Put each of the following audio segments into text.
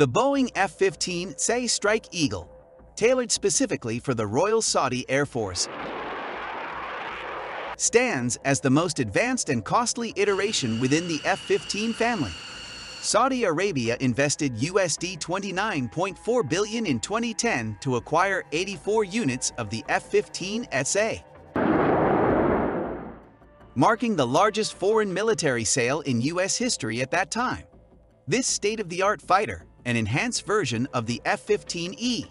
The Boeing F-15 SA Strike Eagle, tailored specifically for the Royal Saudi Air Force, stands as the most advanced and costly iteration within the F-15 family. Saudi Arabia invested $29.4 billion in 2010 to acquire 84 units of the F-15 SA, marking the largest foreign military sale in U.S. history at that time. This state-of-the-art fighter, an enhanced version of the F-15E,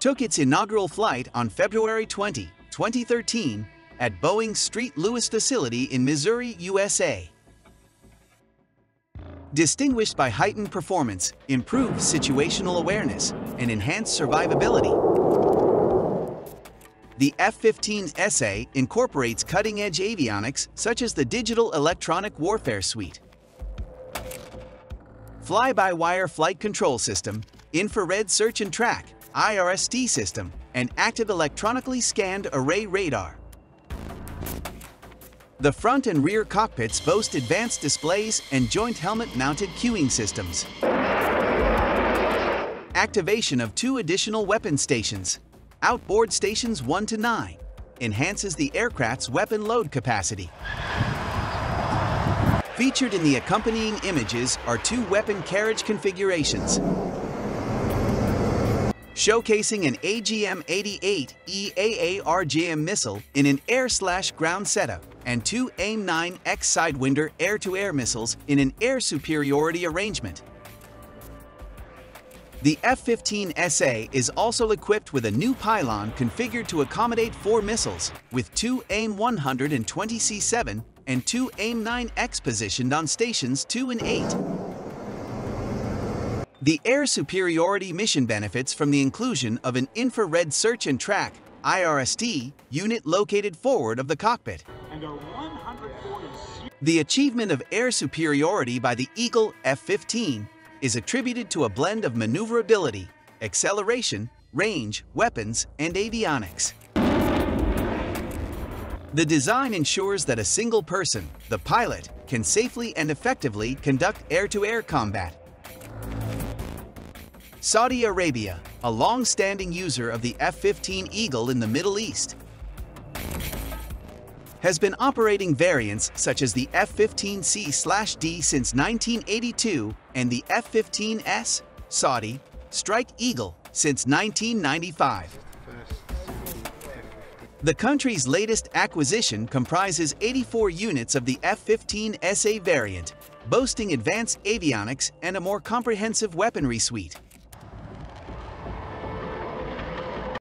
took its inaugural flight on February 20, 2013, at Boeing's St. Louis facility in Missouri, USA. Distinguished by heightened performance, improved situational awareness, and enhanced survivability, the F-15 SA incorporates cutting-edge avionics such as the Digital Electronic Warfare Suite, fly-by-wire flight control system, infrared search and track, IRST system, and active electronically scanned array radar. The front and rear cockpits boast advanced displays and joint helmet-mounted cueing systems. Activation of 2 additional weapon stations, outboard stations 1 to 9, enhances the aircraft's weapon load capacity. Featured in the accompanying images are 2 weapon carriage configurations, showcasing an AGM-88E AARGM missile in an air-slash-ground setup and 2 AIM-9X Sidewinder air-to-air missiles in an air superiority arrangement. The F-15 SA is also equipped with a new pylon configured to accommodate 4 missiles, with 2 AIM-120C7 and 2 AIM-9X positioned on stations 2 and 8. The air superiority mission benefits from the inclusion of an infrared search and track (IRST) unit located forward of the cockpit. The achievement of air superiority by the Eagle F-15 is attributed to a blend of maneuverability, acceleration, range, weapons, and avionics. The design ensures that a single person, the pilot, can safely and effectively conduct air-to-air combat. Saudi Arabia, a long-standing user of the F-15 Eagle in the Middle East, has been operating variants such as the F-15C/D since 1982 and the F-15S Saudi Strike Eagle since 1995. The country's latest acquisition comprises 84 units of the F-15 SA variant, boasting advanced avionics and a more comprehensive weaponry suite.